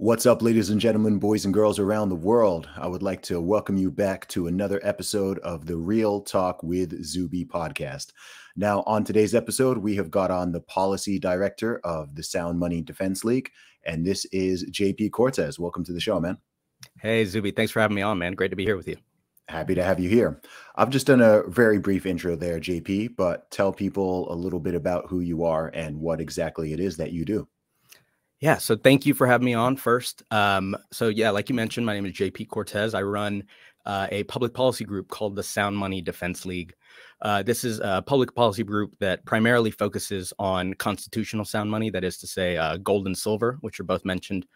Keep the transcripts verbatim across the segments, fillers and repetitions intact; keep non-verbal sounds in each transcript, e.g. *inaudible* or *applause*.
What's up, ladies and gentlemen, boys and girls around the world? I would like to welcome you back to another episode of the Real Talk with Zuby podcast. Now, on today's episode, we have got on the policy director of the Sound Money Defense League, and this is J P Cortez. Welcome to the show, man. Hey, Zuby. Thanks for having me on, man. Great to be here with you. Happy to have you here. I've just done a very brief intro there, J P, but tell people a little bit about who you are and what exactly it is that you do. Yeah. So thank you for having me on first. Um, so yeah, like you mentioned, my name is J P Cortez. I run uh, a public policy group called the Sound Money Defense League. Uh, this is a public policy group that primarily focuses on constitutional sound money. That is to say, uh, gold and silver, which are both mentioned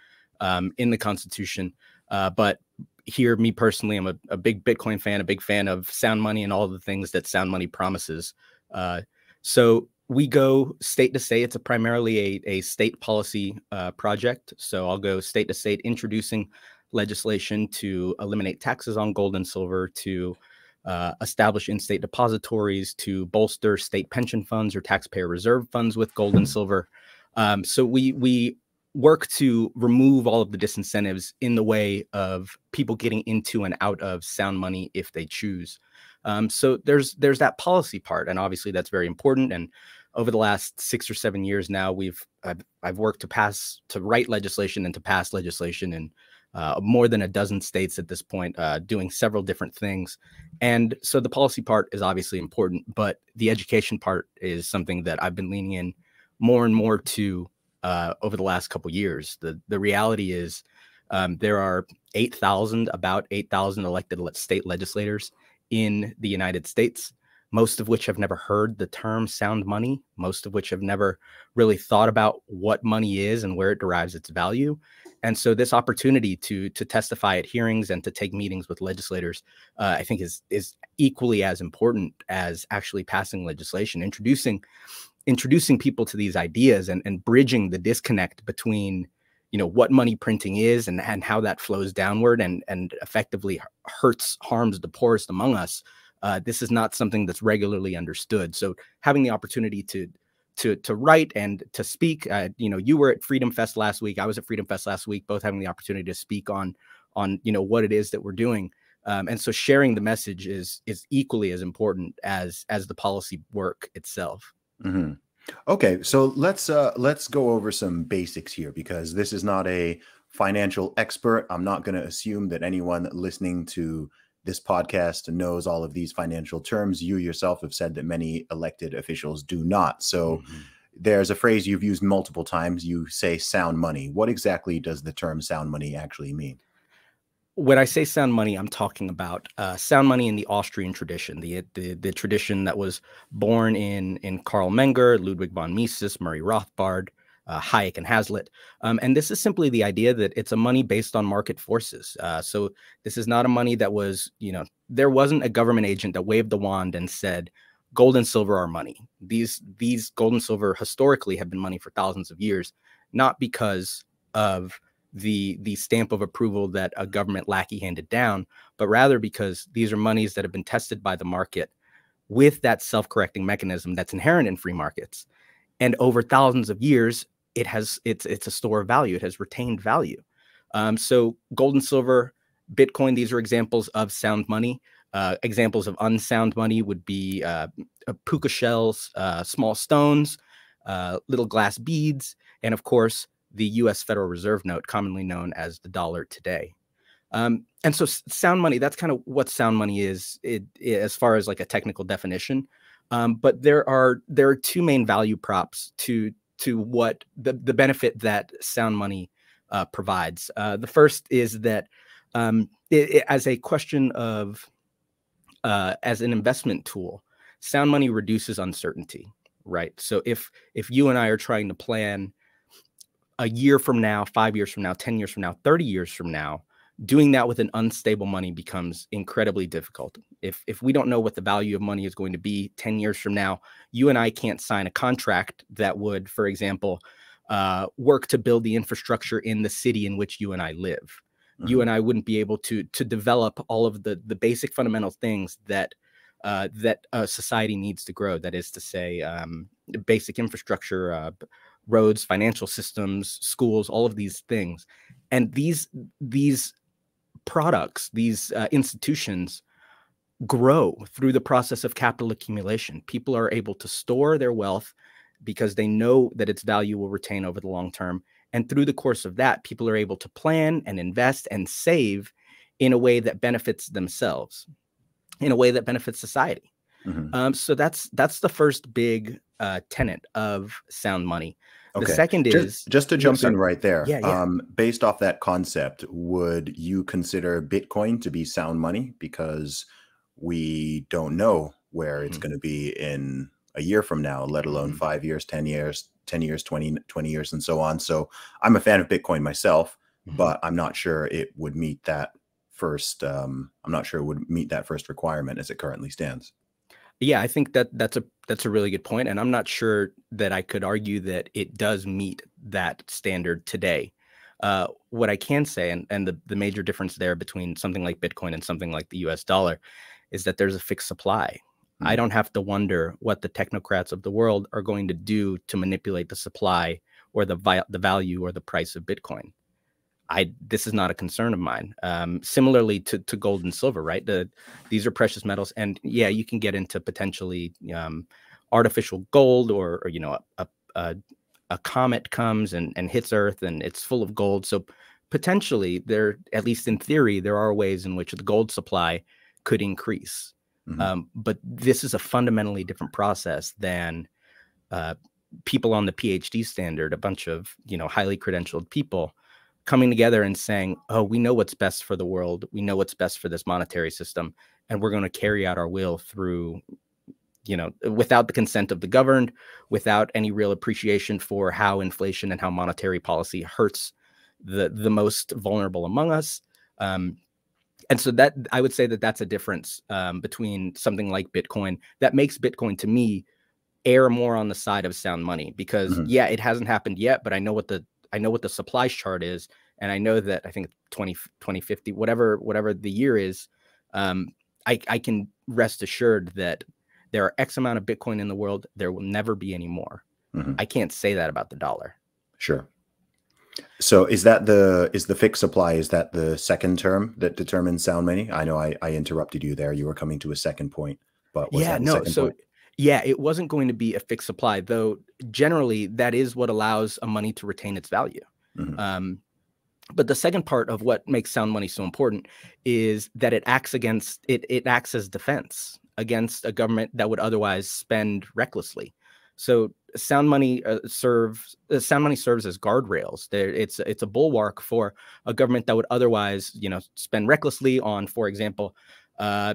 um, in the Constitution. Uh, but here, me personally, I'm a, a big Bitcoin fan, a big fan of sound money and all the things that sound money promises. Uh, so we go state to state. It's a primarily a, a state policy uh, project. So I'll go state to state introducing legislation to eliminate taxes on gold and silver, to uh, establish in-state depositories, to bolster state pension funds or taxpayer reserve funds with gold and silver. Um, so we we work to remove all of the disincentives in the way of people getting into and out of sound money if they choose. Um, so there's there's that policy part. And obviously that's very important. And over the last six or seven years now, we've I've, I've worked to pass to write legislation and to pass legislation in uh, more than a dozen states at this point, uh, doing several different things. And so the policy part is obviously important, but the education part is something that I've been leaning in more and more to uh, over the last couple of years. The the reality is um, there are eight thousand about eight thousand elected state legislators in the United States, most of which have never heard the term sound money, most of which have never really thought about what money is and where it derives its value. And so this opportunity to to testify at hearings and to take meetings with legislators, uh, I think is is equally as important as actually passing legislation, introducing introducing people to these ideas and, and bridging the disconnect between, you know, what money printing is and, and how that flows downward and, and effectively hurts, harms the poorest among us. Uh, this is not something that's regularly understood. So having the opportunity to to to write and to speak, uh, you know, you were at Freedom Fest last week. I was at Freedom Fest last week, both having the opportunity to speak on, on you know, what it is that we're doing. Um, and so sharing the message is is equally as important as as the policy work itself. Mm-hmm. Okay, so let's uh, let's go over some basics here, because this is not a financial expert. I'm not going to assume that anyone listening to this podcast knows all of these financial terms. You yourself have said that many elected officials do not. So mm-hmm. There's a phrase you've used multiple times. You say sound money. What exactly does the term sound money actually mean? When I say sound money, I'm talking about uh, sound money in the Austrian tradition, the, the the tradition that was born in in Karl Menger, Ludwig von Mises, Murray Rothbard, uh, Hayek, and Hazlitt. Um, and this is simply the idea that it's a money based on market forces. Uh, so this is not a money that was, you know, there wasn't a government agent that waved the wand and said, gold and silver are money. These these gold and silver historically have been money for thousands of years, not because of the the stamp of approval that a government lackey handed down, but rather because these are monies that have been tested by the market with that self-correcting mechanism that's inherent in free markets. And over thousands of years, it has it's it's a store of value. It has retained value. Um, so gold and silver, Bitcoin, these are examples of sound money. Uh, examples of unsound money would be uh, puka shells, uh, small stones, uh, little glass beads, and of course, the U S Federal Reserve note, commonly known as the dollar today. Um, and so sound money, that's kind of what sound money is it, it, as far as like a technical definition. Um, but there are there are two main value props to to what the, the benefit that sound money uh, provides. Uh, the first is that um, it, it, as a question of uh, as an investment tool, sound money reduces uncertainty, right? So if if you and I are trying to plan a year from now, five years from now, ten years from now, thirty years from now, doing that with an unstable money becomes incredibly difficult. If if we don't know what the value of money is going to be ten years from now, you and I can't sign a contract that would, for example, uh, work to build the infrastructure in the city in which you and I live. Mm-hmm. You and I wouldn't be able to to develop all of the, the basic fundamental things that uh, that uh, society needs to grow. That is to say, um, basic infrastructure, uh, roads, financial systems, schools, all of these things. And these these products, these uh, institutions grow through the process of capital accumulation. People are able to store their wealth because they know that its value will retain over the long term. And through the course of that, people are able to plan and invest and save in a way that benefits themselves, in a way that benefits society. Mm-hmm. um, so that's that's the first big uh, tenet of sound money. Okay. The second is just, just to jump in right there. Yeah, yeah. Um, based off that concept, would you consider Bitcoin to be sound money? Because we don't know where it's mm-hmm. going to be in a year from now, let alone mm-hmm. five years, ten years, ten years, twenty, twenty years, and so on. So I'm a fan of Bitcoin myself, mm-hmm. but I'm not sure it would meet that first. Um, I'm not sure it would meet that first requirement as it currently stands. Yeah, I think that that's a that's a really good point, and I'm not sure that I could argue that it does meet that standard today. Uh, what I can say, and and the the major difference there between something like Bitcoin and something like the U S dollar, is that there's a fixed supply. Mm-hmm. I don't have to wonder what the technocrats of the world are going to do to manipulate the supply or the vi the value or the price of Bitcoin. I, this is not a concern of mine. Um, similarly to, to gold and silver, right? The, these are precious metals, and yeah, you can get into potentially um, artificial gold, or, or you know, a, a, a comet comes and, and hits Earth, and it's full of gold. So potentially, there, at least in theory, there are ways in which the gold supply could increase. Mm-hmm. um, but this is a fundamentally different process than uh, people on the PhD standard, a bunch of you know highly credentialed people coming together and saying, oh, we know what's best for the world. We know what's best for this monetary system. And we're going to carry out our will through, you know, without the consent of the governed, without any real appreciation for how inflation and how monetary policy hurts the, the most vulnerable among us. Um, and so that, I would say that that's a difference um, between something like Bitcoin that makes Bitcoin, to me, err more on the side of sound money, because mm-hmm. yeah, it hasn't happened yet, but I know what the, I know what the supply chart is, and I know that I think twenty, twenty fifty, whatever whatever the year is, um, I, I can rest assured that there are X amount of Bitcoin in the world. There will never be any more. Mm-hmm. I can't say that about the dollar. Sure. So is that the is the fixed supply? Is that the second term that determines sound money? I know I, I interrupted you there. You were coming to a second point, but was yeah, that no. Second so. Point? Yeah, it wasn't going to be a fixed supply, though. Generally, that is what allows a money to retain its value. Mm-hmm. um, but the second part of what makes sound money so important is that it acts against it. It acts as defense against a government that would otherwise spend recklessly. So sound money uh, serves uh, sound money serves as guardrails. There, it's it's a bulwark for a government that would otherwise, you know, spend recklessly on, for example, uh,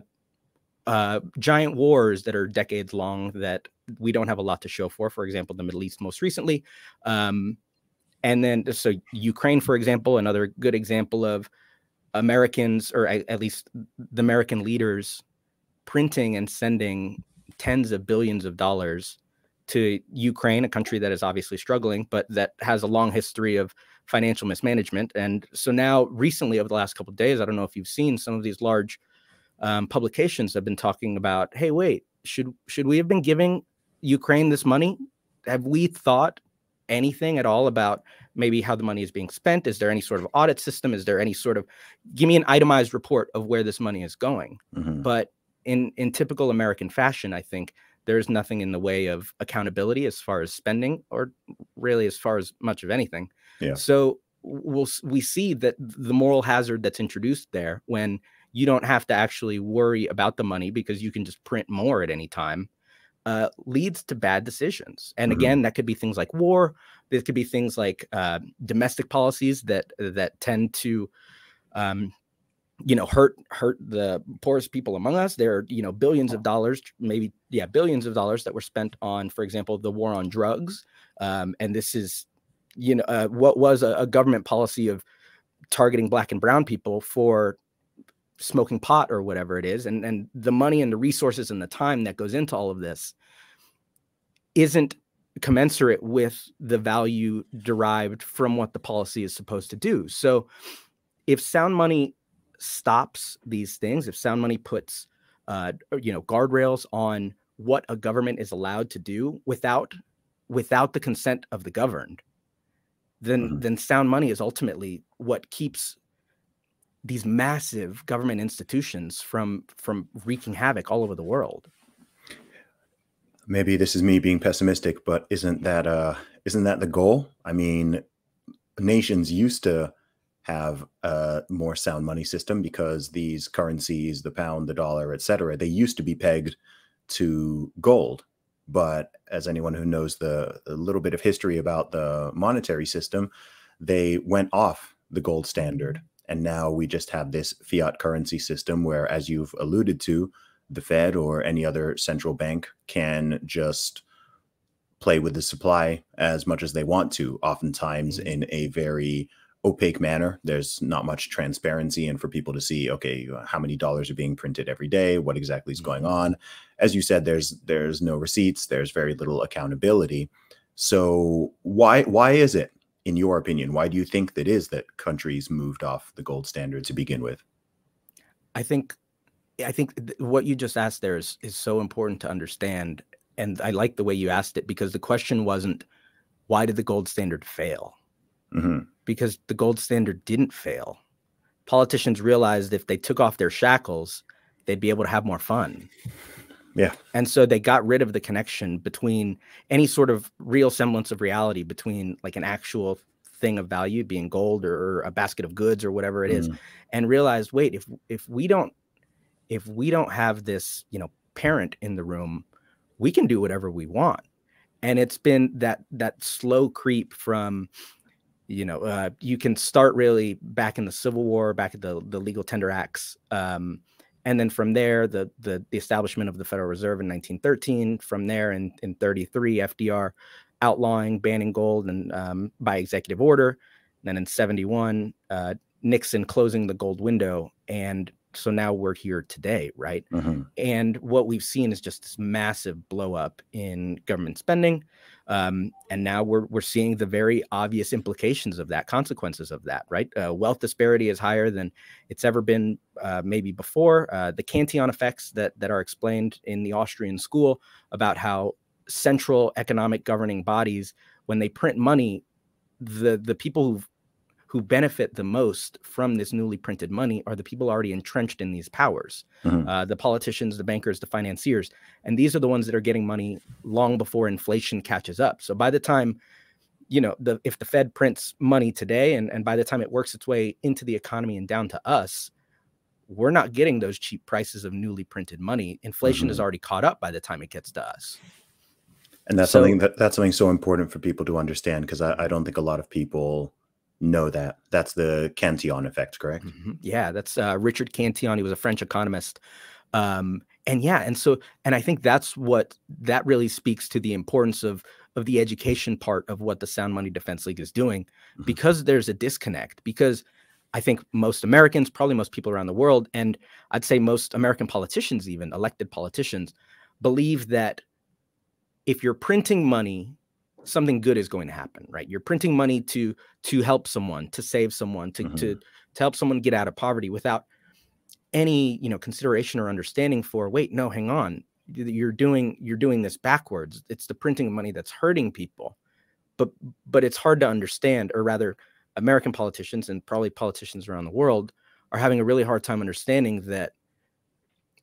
Uh, giant wars that are decades long that we don't have a lot to show for, for example, the Middle East most recently. Um, and then so Ukraine, for example, another good example of Americans, or at least the American leaders, printing and sending tens of billions of dollars to Ukraine, a country that is obviously struggling, but that has a long history of financial mismanagement. And so now recently, over the last couple of days, I don't know if you've seen some of these large Um, publications have been talking about, hey, wait, should should we have been giving Ukraine this money? Have we thought anything at all about maybe how the money is being spent? Is there any sort of audit system? Is there any sort of, give me an itemized report of where this money is going? Mm-hmm. But in, in typical American fashion, I think there's nothing in the way of accountability as far as spending, or really as far as much of anything. Yeah. So we'll, we see that the moral hazard that's introduced there when you don't have to actually worry about the money because you can just print more at any time, uh, leads to bad decisions. And mm-hmm. again, that could be things like war. It could be things like uh, domestic policies that that tend to, um, you know, hurt hurt the poorest people among us. There are, you know, billions of dollars, maybe, yeah, billions of dollars that were spent on, for example, the war on drugs. Um, and this is, you know, uh, what was a, a government policy of targeting black and brown people for smoking pot or whatever it is. And, and the money and the resources and the time that goes into all of this isn't commensurate with the value derived from what the policy is supposed to do. So if sound money stops these things, if sound money puts, uh, you know, guardrails on what a government is allowed to do without, without the consent of the governed, then mm-hmm. then sound money is ultimately what keeps these massive government institutions from from wreaking havoc all over the world. Maybe this is me being pessimistic, but isn't that uh isn't that the goal? I mean, nations used to have a more sound money system because these currencies, the pound, the dollar, et cetera, they used to be pegged to gold. But as anyone who knows the, the little bit of history about the monetary system, they went off the gold standard. And now we just have this fiat currency system where, as you've alluded to, the Fed or any other central bank can just play with the supply as much as they want to, oftentimes in a very opaque manner. There's not much transparency, and for people to see, okay, how many dollars are being printed every day, what exactly is going on. As you said, there's there's no receipts, there's very little accountability. So why why is it, in your opinion, why do you think that is that countries moved off the gold standard to begin with? I think I think what you just asked there is is so important to understand, and I like the way you asked it, because the question wasn't why did the gold standard fail? Mm-hmm. Because the gold standard didn't fail. Politicians realized if they took off their shackles, they'd be able to have more fun. Yeah. And so they got rid of the connection between any sort of real semblance of reality between like an actual thing of value being gold or a basket of goods or whatever it mm-hmm. is, and realized, wait, if if we don't if we don't have this, you know, parent in the room, we can do whatever we want. And it's been that that slow creep from, you know, uh, you can start really back in the Civil War, back at the, the Legal Tender Acts. Um, and then from there, the, the the establishment of the Federal Reserve in nineteen thirteen, from there in, in thirty-three, F D R outlawing, banning gold and um, by executive order. And then in seventy-one, uh, Nixon closing the gold window. And so now we're here today, right? Mm-hmm. And what we've seen is just this massive blow up in government spending. Um, and now we're, we're seeing the very obvious implications of that, consequences of that, right? Uh, wealth disparity is higher than it's ever been, uh, maybe before. Uh, the Cantillon effects that, that are explained in the Austrian school about how central economic governing bodies, when they print money, the, the people who've who benefit the most from this newly printed money are the people already entrenched in these powers, mm-hmm. uh, the politicians, the bankers, the financiers. And these are the ones that are getting money long before inflation catches up. So by the time, you know, the, if the Fed prints money today, and, and by the time it works its way into the economy and down to us, we're not getting those cheap prices of newly printed money. Inflation mm-hmm. is already caught up by the time it gets to us. And that's so, something that, that's something so important for people to understand, because I, I don't think a lot of people know that. That's the Cantillon effect, correct? Mm-hmm. Yeah, that's uh, Richard Cantillon. He was a French economist. Um, and yeah, and so, and I think that's what, that really speaks to the importance of, of the education part of what the Sound Money Defense League is doing, mm-hmm. because there's a disconnect, because I think most Americans, probably most people around the world, and I'd say most American politicians, even elected politicians, believe that if you're printing money, something good is going to happen, right? You're printing money to to help someone, to save someone, to, mm-hmm. to, to help someone get out of poverty, without any, you know, consideration or understanding for, wait, no, hang on, you're doing you're doing this backwards. It's the printing of money that's hurting people. But but it's hard to understand, or rather, American politicians and probably politicians around the world are having a really hard time understanding that,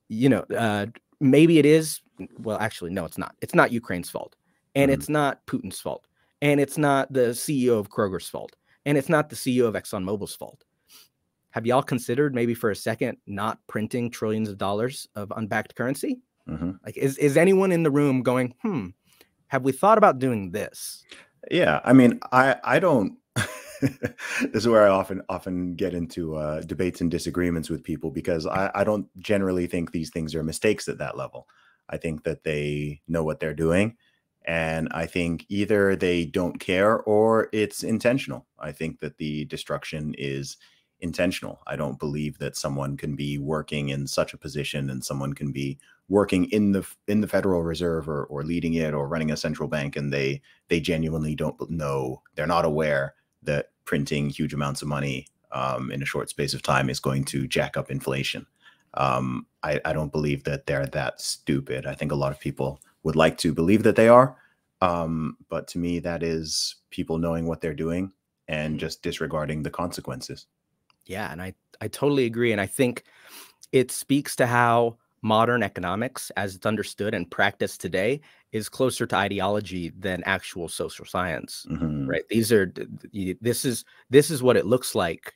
you know, uh, maybe it is. Well, actually, no, it's not. It's not Ukraine's fault. And mm-hmm. it's not Putin's fault. And it's not the C E O of Kroger's fault. And it's not the C E O of ExxonMobil's fault. Have y'all considered maybe for a second not printing trillions of dollars of unbacked currency? Mm-hmm. Like, is, is anyone in the room going, hmm, have we thought about doing this? Yeah, I mean, I, I don't. This is where I often often get into uh, debates and disagreements with people, because I, I don't generally think these things are mistakes at that level. I think that they know what they're doing. And I think either they don't care or it's intentional. I think that the destruction is intentional. I don't believe that someone can be working in such a position, and someone can be working in the in the Federal Reserve or, or leading it or running a central bank, and they they genuinely don't know. They're not aware that printing huge amounts of money um, in a short space of time is going to jack up inflation. Um, I, I don't believe that they're that stupid. I think a lot of people would like to believe that they are. Um, but to me, that is people knowing what they're doing and just disregarding the consequences. Yeah, and I, I totally agree. And I think it speaks to how modern economics, as it's understood and practiced today, is closer to ideology than actual social science, mm-hmm. right? These are, this is, this is what it looks like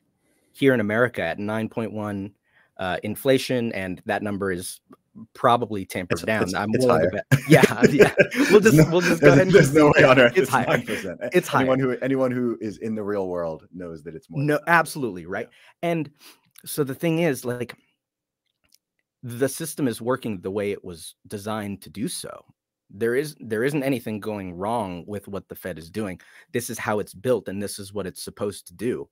here in America at nine point one uh, inflation. And that number is probably tampered it's, down. It's, I'm it's willing higher. To bet. Yeah, yeah. We'll just, no, we'll just go ahead and just no way on earth. It's, it's higher. nine percent. It's higher. Anyone who, anyone who is in the real world knows that it's more. No, absolutely. Right. Yeah. And so the thing is, like, the system is working the way it was designed to do so. There is there isn't anything going wrong with what the Fed is doing. This is how it's built, and this is what it's supposed to do.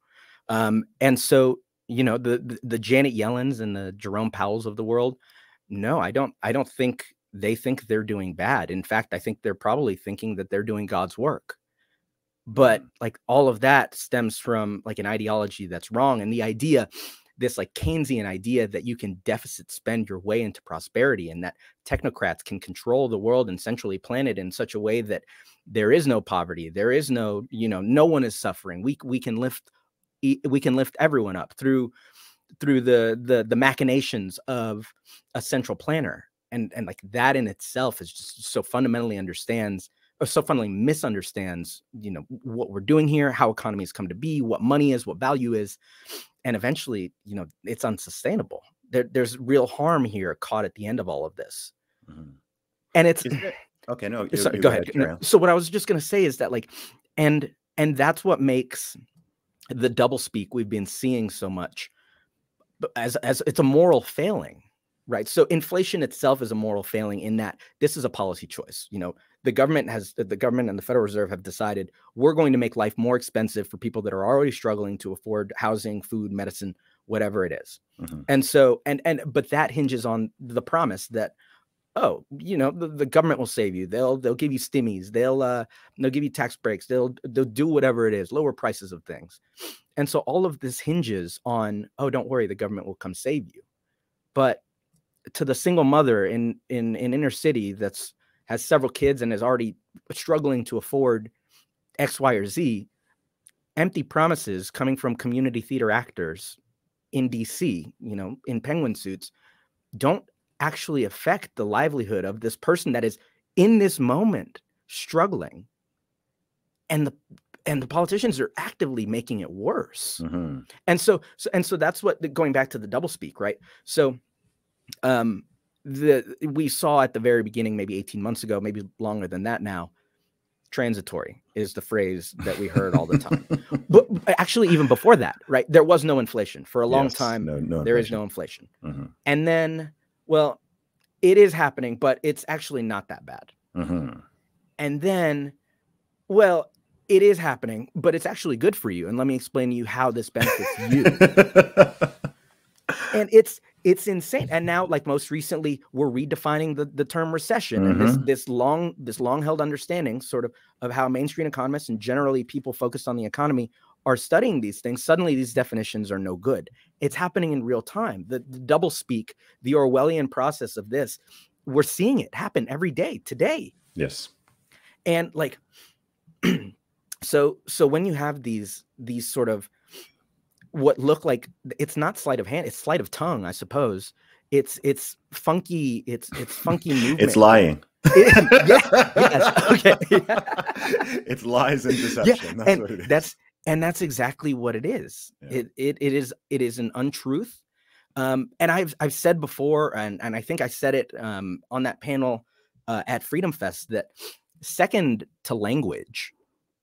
Um, and so, you know, the, the the Janet Yellens and the Jerome Powells of the world, no, I don't I don't think they think they're doing bad. In fact, I think they're probably thinking that they're doing God's work. But like all of that stems from like an ideology that's wrong, and the idea, this like Keynesian idea that you can deficit spend your way into prosperity, and that technocrats can control the world and centrally plan it in such a way that there is no poverty. There is no, you know, no one is suffering. We, we can lift, we can lift everyone up through, through the, the, the machinations of a central planner. And, and like that in itself is just so fundamentally understands or so fundamentally misunderstands, you know, what we're doing here, how economies come to be, what money is, what value is. And eventually, you know, it's unsustainable. There, there's real harm here caught at the end of all of this. Mm-hmm. And it's it, okay. No, it, sorry, it, go ahead. No, so what I was just going to say is that like, and, and that's what makes the doublespeak we've been seeing so much as, as it's a moral failing, right? So inflation itself is a moral failing in that this is a policy choice. You know, the government has, the government and the Federal Reserve have decided we're going to make life more expensive for people that are already struggling to afford housing, food, medicine, whatever it is. Mm-hmm. And so, and, and, but that hinges on the promise that, oh, you know, the, the government will save you. They'll, they'll give you stimmies. They'll, uh, they'll give you tax breaks. They'll, they'll do whatever it is, lower prices of things. And so all of this hinges on, oh, don't worry, the government will come save you. But to the single mother in, in, in inner city that's, has several kids and is already struggling to afford X, Y, or Z, empty promises coming from community theater actors in D C, you know, in penguin suits, don't actually affect the livelihood of this person that is in this moment struggling. And the, and the politicians are actively making it worse. Mm-hmm. And so, so, and so that's what, going back to the doublespeak, right? So, um, The, we saw at the very beginning, maybe eighteen months ago, maybe longer than that now, transitory is the phrase that we heard all the time. But actually, even before that, right, there was no inflation. For a long yes, time, no, no there inflation. is no inflation. Mm-hmm. And then, well, it is happening, but it's actually not that bad. Mm-hmm. And then, well, it is happening, but it's actually good for you. And let me explain to you how this benefits you. And it's it's insane. And now, like most recently, we're redefining the, the term recession. Mm-hmm. And this this long this long held understanding sort of of how mainstream economists and generally people focused on the economy are studying these things. Suddenly, these definitions are no good. It's happening in real time. The, the doublespeak, the Orwellian process of this, we're seeing it happen every day today. Yes. And like, so so when you have these these sort of what look like, it's not sleight of hand, it's sleight of tongue, I suppose. It's it's funky, it's it's funky movement. It's lying. It, yeah, yes, okay. Yeah. It's lies and deception. Yeah, that's and what it is. That's and that's exactly what it is. Yeah. It it it is it is an untruth. Um, and I've I've said before, and and I think I said it um on that panel uh at Freedom Fest, that second to language,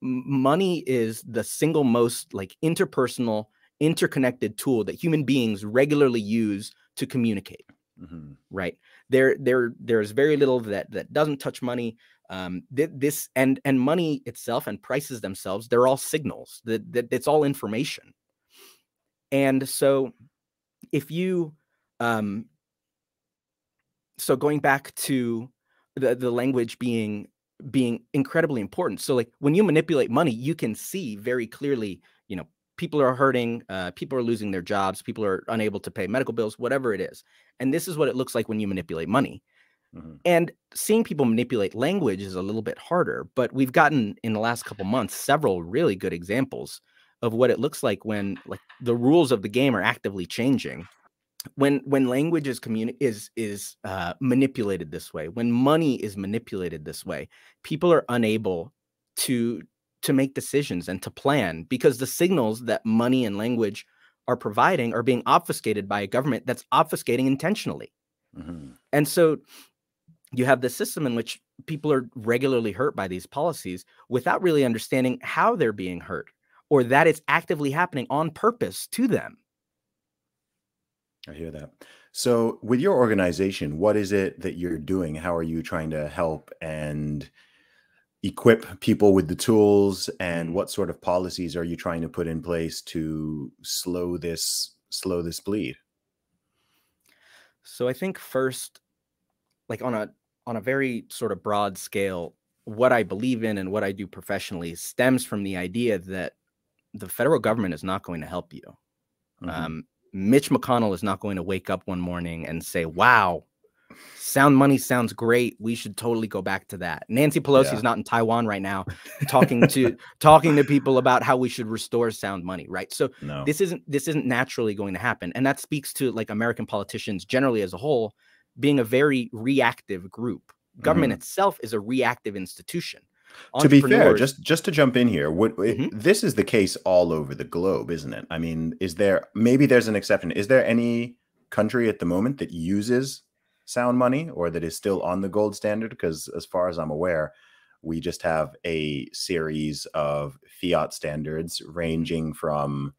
money is the single most like interpersonal, interconnected tool that human beings regularly use to communicate. Mm-hmm. Right there, there, there's very little that that doesn't touch money. Um, th this and and money itself and prices themselves, they're all signals. That that it's all information. And so, if you, um, so going back to the the language being being incredibly important. So like when you manipulate money, you can see very clearly, you know, people are hurting, uh, people are losing their jobs, people are unable to pay medical bills, whatever it is. And this is what it looks like when you manipulate money. Mm-hmm. And seeing people manipulate language is a little bit harder, but we've gotten in the last couple months, several really good examples of what it looks like when like the rules of the game are actively changing, when when language is communi- is is uh, manipulated this way, when money is manipulated this way, people are unable to to make decisions and to plan, because the signals that money and language are providing are being obfuscated by a government that's obfuscating intentionally. Mm-hmm. And so you have this system in which people are regularly hurt by these policies without really understanding how they're being hurt, or that it's actively happening on purpose to them. I hear that. So with your organization, what is it that you're doing? How are you trying to help and equip people with the tools, and what sort of policies are you trying to put in place to slow this, slow this bleed? So I think first, like on a, on a very sort of broad scale, what I believe in and what I do professionally stems from the idea that the federal government is not going to help you. Mm-hmm. Um, Mitch McConnell is not going to wake up one morning and say, wow, sound money sounds great. We should totally go back to that. Nancy Pelosi yeah. is not in Taiwan right now talking to talking to people about how we should restore sound money. Right. So no. this isn't this isn't naturally going to happen. And that speaks to like American politicians generally as a whole being a very reactive group. Government mm-hmm. itself is a reactive institution. To be fair, just just to jump in here, what, mm-hmm. this is the case all over the globe, isn't it? I mean, is there maybe there's an exception? Is there any country at the moment that uses sound money or that is still on the gold standard? Because as far as I'm aware, we just have a series of fiat standards ranging from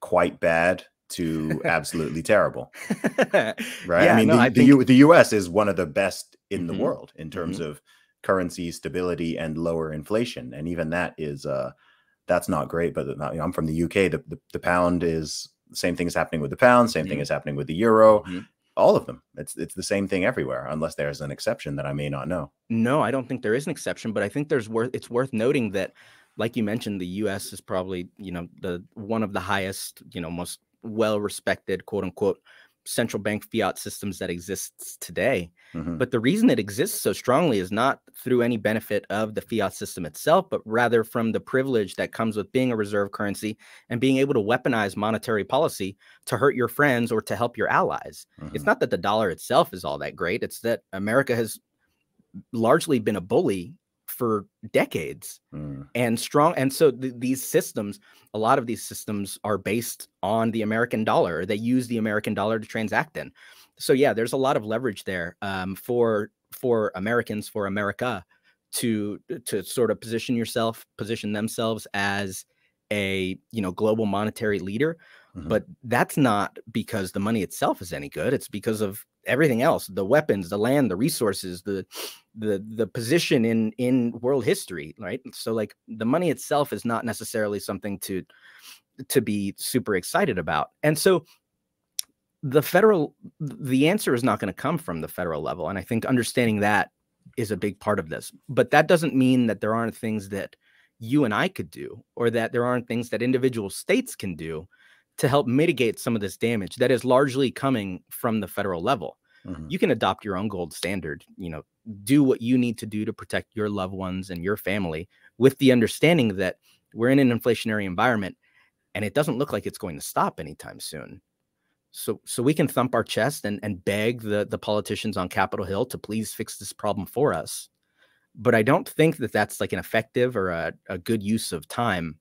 quite bad to absolutely terrible. Right? Yeah, I mean, no, the, I think... the, the U S is one of the best in mm-hmm. the world in terms mm-hmm. of currency stability and lower inflation, and even that is uh that's not great. But not, you know, I'm from the U K. The, the the pound is the same thing is happening with the pound. Same mm-hmm. thing is happening with the euro. Mm-hmm. All of them. It's it's the same thing everywhere, unless there's an exception that I may not know. No, I don't think there is an exception, but I think there's worth. It's worth noting that, like you mentioned, the U S is probably you know the one of the highest you know most well respected quote unquote central bank fiat systems that exists today. Mm-hmm. But the reason it exists so strongly is not through any benefit of the fiat system itself, but rather from the privilege that comes with being a reserve currency and being able to weaponize monetary policy to hurt your friends or to help your allies. Mm-hmm. It's not that the dollar itself is all that great. It's that America has largely been a bully for decades mm. and strong. And so th these systems, a lot of these systems are based on the American dollar. They use the American dollar to transact in. So yeah, there's a lot of leverage there um, for for Americans, for America to to sort of position yourself, position themselves as a, you know, global monetary leader. Mm-hmm. But that's not because the money itself is any good. It's because of everything else, the weapons, the land, the resources, the the the position in in world history, right? So like the money itself is not necessarily something to to be super excited about. And so the federal the answer is not going to come from the federal level, and I think understanding that is a big part of this. But that doesn't mean that there aren't things that you and I could do, or that there aren't things that individual states can do to help mitigate some of this damage that is largely coming from the federal level. Mm-hmm. You can adopt your own gold standard, you know, do what you need to do to protect your loved ones and your family, with the understanding that we're in an inflationary environment and it doesn't look like it's going to stop anytime soon. So, so we can thump our chest and, and beg the, the politicians on Capitol Hill to please fix this problem for us. But I don't think that that's like an effective or a, a good use of time.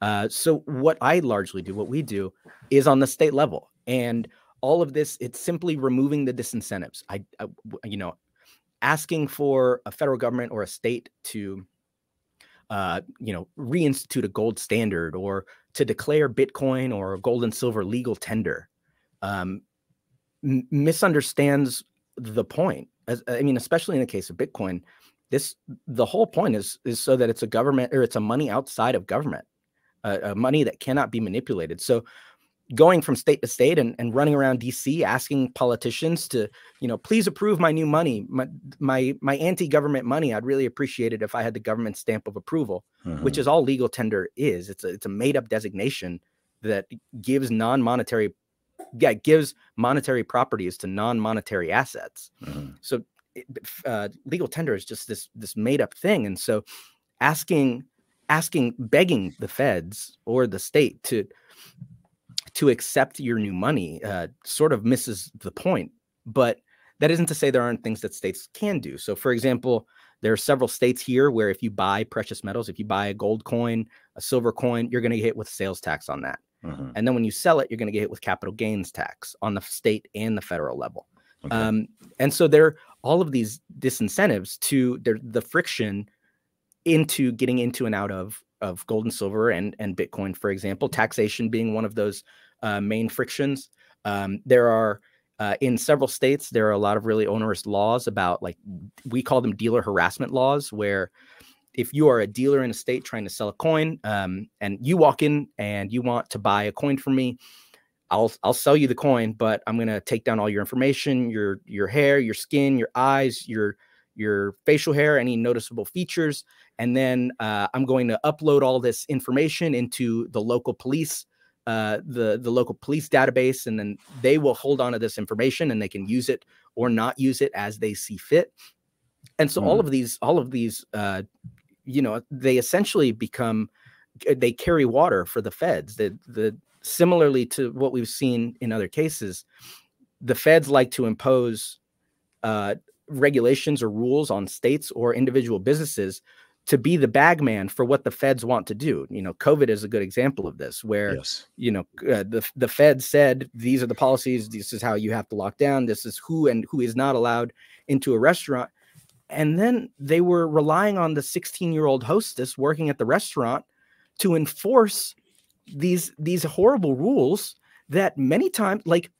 Uh, so what I largely do, what we do, is on the state level, and all of this, it's simply removing the disincentives. I, I you know, asking for a federal government or a state to, uh, you know, reinstitute a gold standard, or to declare Bitcoin or gold and silver legal tender, um, misunderstands the point. As, I mean, especially in the case of Bitcoin, this the whole point is is so that it's a government, or it's a money outside of government. Uh, money that cannot be manipulated. So going from state to state and, and running around D C asking politicians to, you know, please approve my new money, my my, my anti-government money. I'd really appreciate it if I had the government stamp of approval, mm-hmm. which is all legal tender is. It's a, it's a made-up designation that gives non-monetary, yeah, gives monetary properties to non-monetary assets. Mm-hmm. So uh, legal tender is just this this made-up thing. And so asking asking, begging the feds or the state to to accept your new money uh, sort of misses the point. But that isn't to say there aren't things that states can do. So, for example, there are several states here where if you buy precious metals, if you buy a gold coin, a silver coin, you're going to get hit with sales tax on that. Mm-hmm. And then when you sell it, you're going to get hit with capital gains tax on the state and the federal level. Okay. Um, and so there are all of these disincentives to the, the friction into getting into and out of of gold and silver and, and Bitcoin, for example, taxation being one of those uh, main frictions. Um, there are uh, in several states, there are a lot of really onerous laws about, like, we call them dealer harassment laws, where if you are a dealer in a state trying to sell a coin um, and you walk in and you want to buy a coin from me, I'll, I'll sell you the coin, but I'm going to take down all your information, your, your hair, your skin, your eyes, your, your facial hair, any noticeable features. And then uh, I'm going to upload all this information into the local police, uh, the, the local police database, and then they will hold on to this information and they can use it or not use it as they see fit. And so mm. all of these, all of these, uh, you know, they essentially become, they carry water for the feds. The, the, similarly to what we've seen in other cases, the feds like to impose uh, regulations or rules on states or individual businesses to be the bag man for what the feds want to do. You know, COVID is a good example of this, where, yes. you know, uh, the, the feds said, these are the policies, this is how you have to lock down, this is who and who is not allowed into a restaurant. And then they were relying on the sixteen-year-old hostess working at the restaurant to enforce these, these horrible rules that many times, like,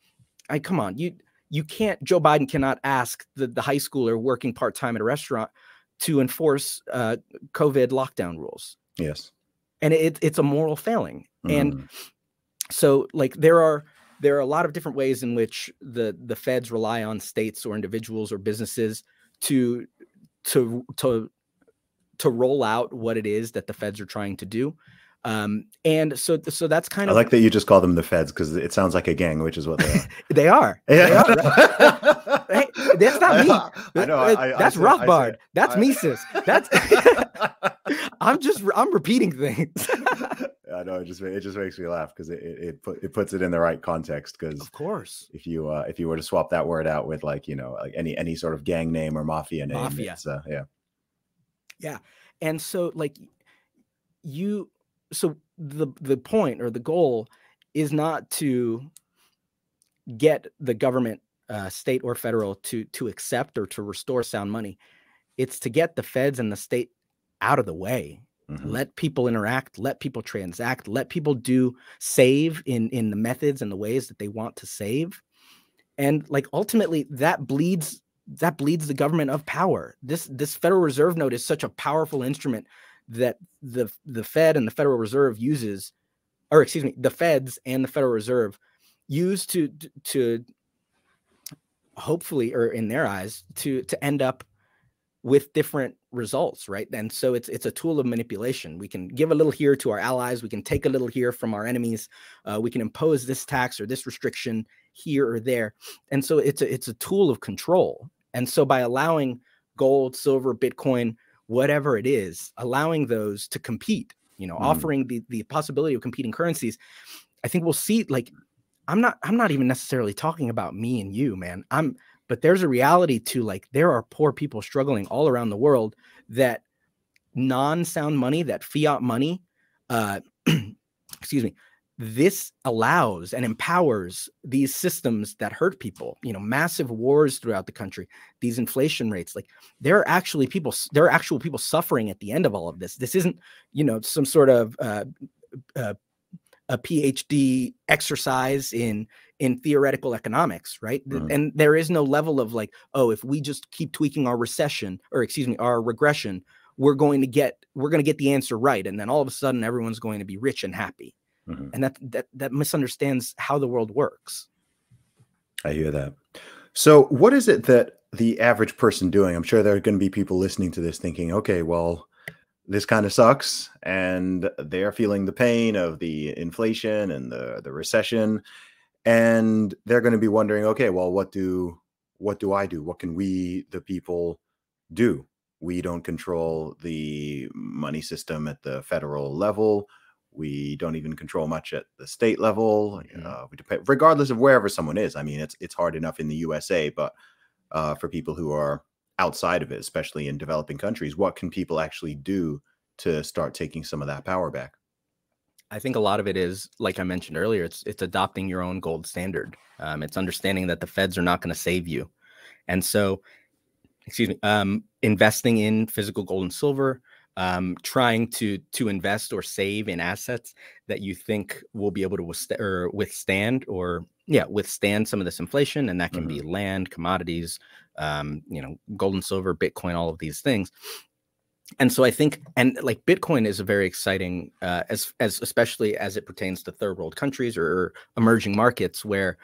I come on, you, you can't, Joe Biden cannot ask the, the high schooler working part-time at a restaurant to enforce uh, COVID lockdown rules. Yes. And it, it's a moral failing. Mm. And so, like, there are, there are a lot of different ways in which the, the feds rely on states or individuals or businesses to, to, to, to roll out what it is that the feds are trying to do. Um, and so, so that's kind of, I like that you just call them the feds, because it sounds like a gang, which is what they are. They are. Yeah. They are, right? Right? That's not me. I know, I, I, that's Rothbard. That's I, Mises. That's I'm just, I'm repeating things. I know, it just, it just makes me laugh, because it, it, it, it puts it in the right context. Because of course, if you, uh, if you were to swap that word out with, like, you know, like any, any sort of gang name or mafia name, mafia. It's, uh, yeah. Yeah. And so, like, you, so the, the point or the goal is not to get the government, uh, state or federal, to, to accept or to restore sound money. It's to get the feds and the state out of the way. Mm-hmm. Let people interact, let people transact, let people do save in, in the methods and the ways that they want to save. And, like, ultimately that bleeds, that bleeds the government of power. This, this Federal Reserve note is such a powerful instrument that the the Fed and the Federal Reserve uses, or excuse me, the Feds and the Federal Reserve use to to hopefully, or in their eyes, to to end up with different results, right? And so it's it's a tool of manipulation. We can give a little here to our allies. We can take a little here from our enemies. Uh, we can impose this tax or this restriction here or there. And so it's a, it's a tool of control. And so by allowing gold, silver, Bitcoin, whatever it is, allowing those to compete, you know, mm. offering the, the possibility of competing currencies, I think we'll see, like, I'm not, I'm not even necessarily talking about me and you, man. I'm, but there's a reality to, like, there are poor people struggling all around the world that non-sound money, that fiat money, uh, excuse me, this allows and empowers these systems that hurt people, you know, massive wars throughout the country, these inflation rates, like, there are actually people, there are actual people suffering at the end of all of this. This isn't, you know, some sort of uh, uh, a PhD exercise in, in theoretical economics, right? Mm-hmm. And there is no level of, like, oh, if we just keep tweaking our recession, or excuse me, our regression, we're going to get, we're going to get the answer right. And then all of a sudden everyone's going to be rich and happy. Mm-hmm. And that, that, that misunderstands how the world works. I hear that. So what is it that the average person doing? I'm sure there are going to be people listening to this thinking, okay, well, this kind of sucks. And they're feeling the pain of the inflation and the, the recession. And they're going to be wondering, okay, well, what do, what do I do? What can we, the people, do? We don't control the money system at the federal level. We don't even control much at the state level. Mm-hmm. uh, we depend, regardless of wherever someone is. I mean, it's it's hard enough in the U S A, but uh, for people who are outside of it, especially in developing countries, what can people actually do to start taking some of that power back? I think a lot of it is, like I mentioned earlier, it's it's adopting your own gold standard. Um, it's understanding that the feds are not going to save you. And so, excuse me, um, investing in physical gold and silver, um, trying to to invest or save in assets that you think will be able to withstand or withstand, or yeah, withstand some of this inflation. And that can mm-hmm. be land, commodities, um, you know, gold and silver, Bitcoin, all of these things. And so I think, and like Bitcoin is a very exciting, uh, as, as especially as it pertains to third world countries or emerging markets where,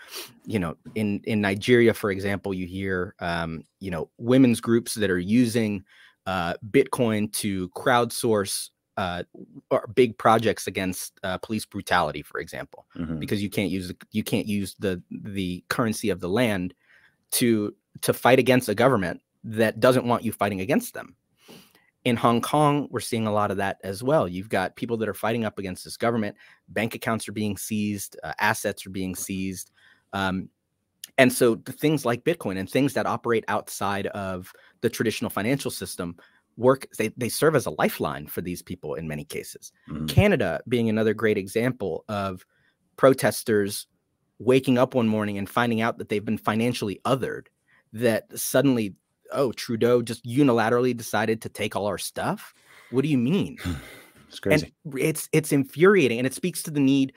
you know, in, in Nigeria, for example, you hear, um, you know, women's groups that are using uh, Bitcoin to crowdsource uh, big projects against uh, police brutality, for example, mm-hmm. because you can't use, the, you can't use the, the currency of the land to, to fight against a government that doesn't want you fighting against them. In Hong Kong, we're seeing a lot of that as well. You've got people that are fighting up against this government. Bank accounts are being seized. Uh, assets are being seized. Um, and so the things like Bitcoin and things that operate outside of the traditional financial system work. They, they serve as a lifeline for these people in many cases. Mm-hmm. Canada being another great example of protesters waking up one morning and finding out that they've been financially othered, that suddenly, oh, Trudeau just unilaterally decided to take all our stuff. What do you mean? It's crazy. And it's it's infuriating, and it speaks to the need.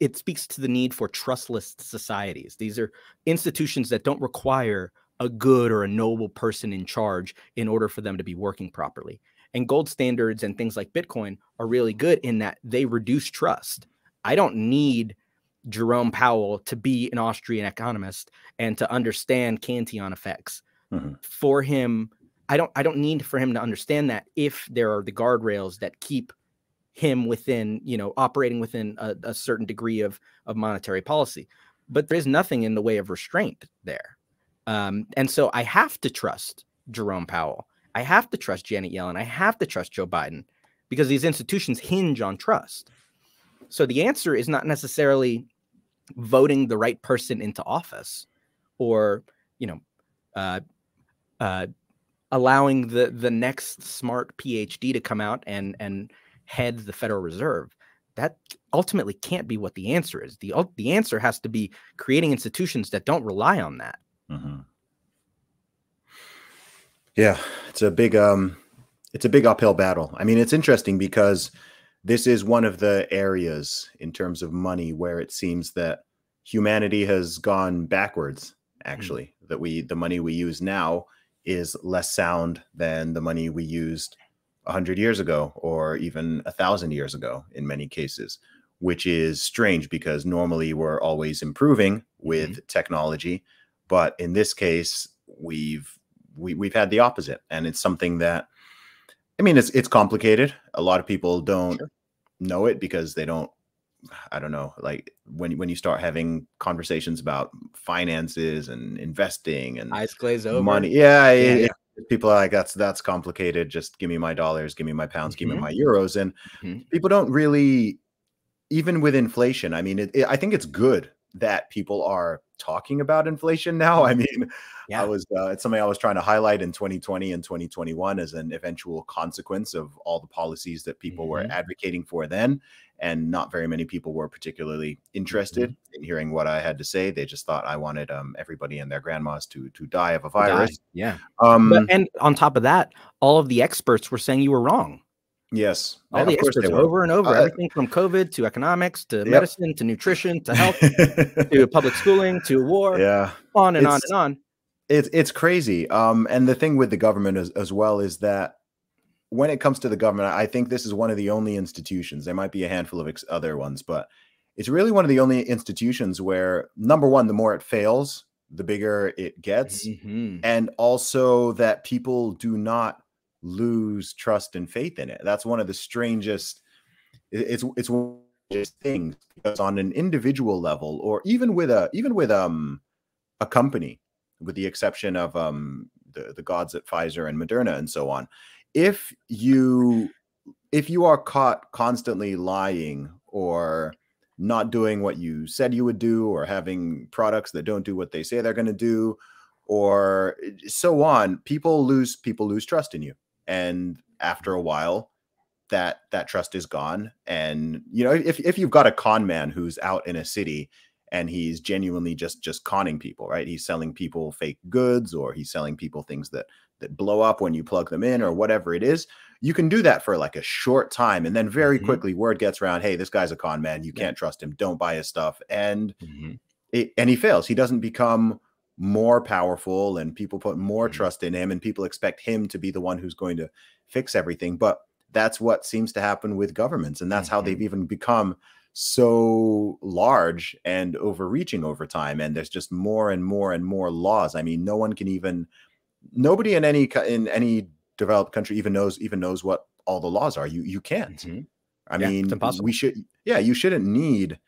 It speaks to the need for trustless societies. These are institutions that don't require a good or a noble person in charge in order for them to be working properly. And gold standards and things like Bitcoin are really good in that they reduce trust. I don't need Jerome Powell to be an Austrian economist and to understand Cantillon effects. Mm-hmm. For him, I don't I don't need for him to understand that if there are the guardrails that keep him within, you know, operating within a, a certain degree of, of monetary policy. But there is nothing in the way of restraint there. Um, and so I have to trust Jerome Powell. I have to trust Janet Yellen. I have to trust Joe Biden because these institutions hinge on trust. So the answer is not necessarily voting the right person into office or, you know, uh, Uh, allowing the the next smart P H D to come out and and head the Federal Reserve. That ultimately can't be what the answer is. The the answer has to be creating institutions that don't rely on that. Mm-hmm. Yeah, it's a big um, it's a big uphill battle. I mean, it's interesting because this is one of the areas in terms of money where it seems that humanity has gone backwards. Actually, mm-hmm. that we the money we use now is less sound than the money we used a hundred years ago or even a thousand years ago in many cases, which is strange because normally we're always improving with mm-hmm. technology. But in this case, we've we, we've had the opposite. And it's something that, I mean, it's, it's complicated. A lot of people don't sure. know it because they don't, I don't know, like when, when you start having conversations about finances and investing and eyes glaze over money. Yeah. yeah, it, yeah. It, people are like, that's, that's complicated. Just give me my dollars, give me my pounds, mm-hmm. give me my euros. And mm-hmm. people don't really, even with inflation. I mean, it, it, I think it's good that people are talking about inflation now. I mean, yeah. I was, uh, it's something I was trying to highlight in twenty twenty and twenty twenty-one as an eventual consequence of all the policies that people mm-hmm. were advocating for then. And not very many people were particularly interested mm-hmm. in hearing what I had to say. They just thought I wanted um, everybody and their grandmas to to die of a virus. Die. Yeah. Um, but, and on top of that, all of the experts were saying you were wrong. Yes. All yeah, the experts over and over, uh, everything from COVID to economics to yep. medicine to nutrition to health to public schooling to war. Yeah. On and it's, on and on. It's it's crazy. Um, and the thing with the government as, as well is that when it comes to the government, I think this is one of the only institutions. There might be a handful of ex other ones, but it's really one of the only institutions where, number one, the more it fails, the bigger it gets. Mm-hmm. And also that people do not lose trust and faith in it. That's one of the strangest, it's it's one of the strangest things, because on an individual level, or even with a even with um a company, with the exception of um the, the gods at Pfizer and Moderna and so on. If you if you are caught constantly lying or not doing what you said you would do, or having products that don't do what they say they're going to do, or so on, people lose people lose trust in you, and after a while, that that trust is gone. And you know, if if you've got a con man who's out in a city and he's genuinely just just conning people, right? He's selling people fake goods, or he's selling people things that that blow up when you plug them in, or whatever it is. You can do that for like a short time, and then very mm-hmm. quickly word gets around, hey, this guy's a con man. You yeah. can't trust him. Don't buy his stuff. And mm-hmm. it, and he fails. He doesn't become more powerful, and people put more mm-hmm. trust in him, and people expect him to be the one who's going to fix everything. But that's what seems to happen with governments. And that's mm-hmm. how they've even become so large and overreaching over time. And there's just more and more and more laws. I mean, no one can even, nobody in any, in any developed country even knows, even knows what all the laws are. You, you can't, mm-hmm. I yeah, mean, we should, yeah, you shouldn't need,